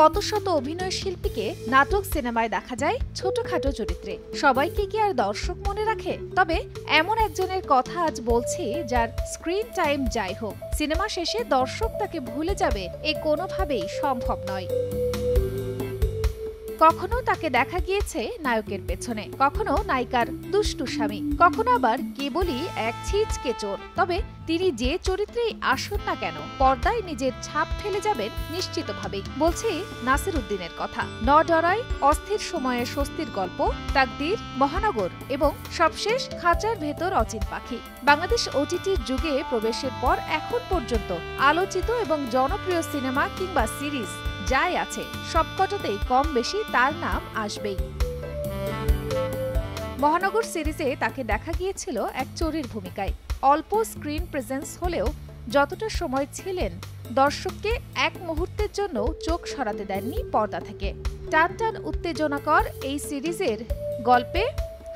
কত শত অভিনয় শিল্পীকে নাটক সিনেমায় দেখা যায় ছোটখাটো চরিত্রে। সবাইকে কি আর দর্শক মনে রাখে? তবে এমন একজনের কথা আজ বলছি যার স্ক্রিন টাইম যাই হোক, সিনেমা শেষে দর্শক তাকে ভুলে যাবে এ কোনোভাবেই সম্ভব নয়। কখনো তাকে দেখা গিয়েছে নায়কের পেছনে, কখনো নায়িকার দুষ্টু স্বামী, কখনো আবার কেবলই এক ছিচকে চোর। তবে তিনি যে চরিত্রেই আসুন না কেন পর্দায় নিজের ছাপ ফেলে যাবেন নিশ্চিতভাবেই। বলছি নাসির উদ্দিনের কথা। ন ডরায়, অস্থির সময়ে স্বস্তির গল্প, তাকদীর, মহানগর এবং সবশেষ খাঁচার ভেতর অচিন পাখি। বাংলাদেশ ওটিটির যুগে প্রবেশের পর এখন পর্যন্ত আলোচিত এবং জনপ্রিয় সিনেমা কিংবা সিরিজ যাই আছে সবকটাতেই কম বেশি তার নাম আসবেই। মহানগর সিরিজে তাকে দেখা গিয়েছিল এক চোরের ভূমিকায়। অল্প স্ক্রিন প্রেজেন্স হলেও যতটা সময় ছিলেন দর্শককে এক মুহূর্তের জন্য চোখ সরাতে দেননি পর্দা থেকে। টানটান উত্তেজনাকর এই সিরিজের গল্পে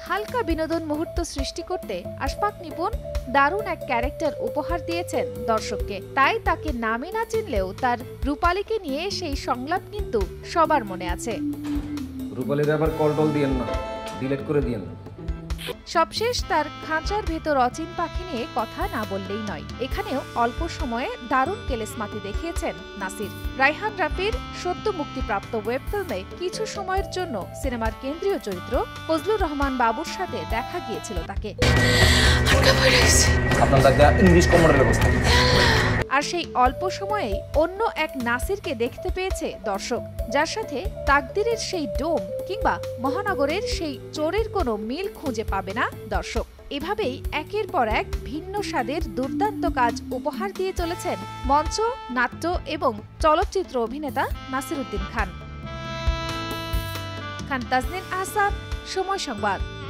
হালকা বিনোদন মুহূর্ত সৃষ্টি করতে আশফাক নিপুন দারুণ এক ক্যারেক্টার উপহার দিয়েছেন দর্শককে। তাই তাকে নামে না চিনলেও তার রূপালীকে নিয়ে সেই সংলাপ কিন্তু সবার মনে আছে। রূপালীর আবার কলটল দিয়েন না, ডিলিট করে দিয়েন না। সবশেষ তার খাঁচার ভেতর অচিন পাখি নিয়ে কথা না বললেই নয়। এখানেও অল্প সময়ে দারুণ কেলেসমাতি দেখিয়েছেন নাসির। রায়হান রাফির সদ্য মুক্তিপ্রাপ্ত ওয়েব ফিল্মে কিছু সময়ের জন্য সিনেমার কেন্দ্রীয় চরিত্র ফজলুর রহমান বাবুর সাথে দেখা গিয়েছিল তাকে। আর সেই অল্প সময়েই অন্য এক নাসিরকে দেখতে পেয়েছে দর্শক, যার সাথে তাকদীরের সেই ডোম কিংবা মহানগরের সেই চোরের কোনো মিল খুঁজে পাবে না দর্শক। এভাবেই একের পর এক ভিন্ন স্বাদের দুর্দান্ত কাজ উপহার দিয়ে চলেছেন মঞ্চ, নাট্য এবং চলচ্চিত্র অভিনেতা নাসির উদ্দিন খান। খান তাজনীন আহসান, সময় সংবাদ।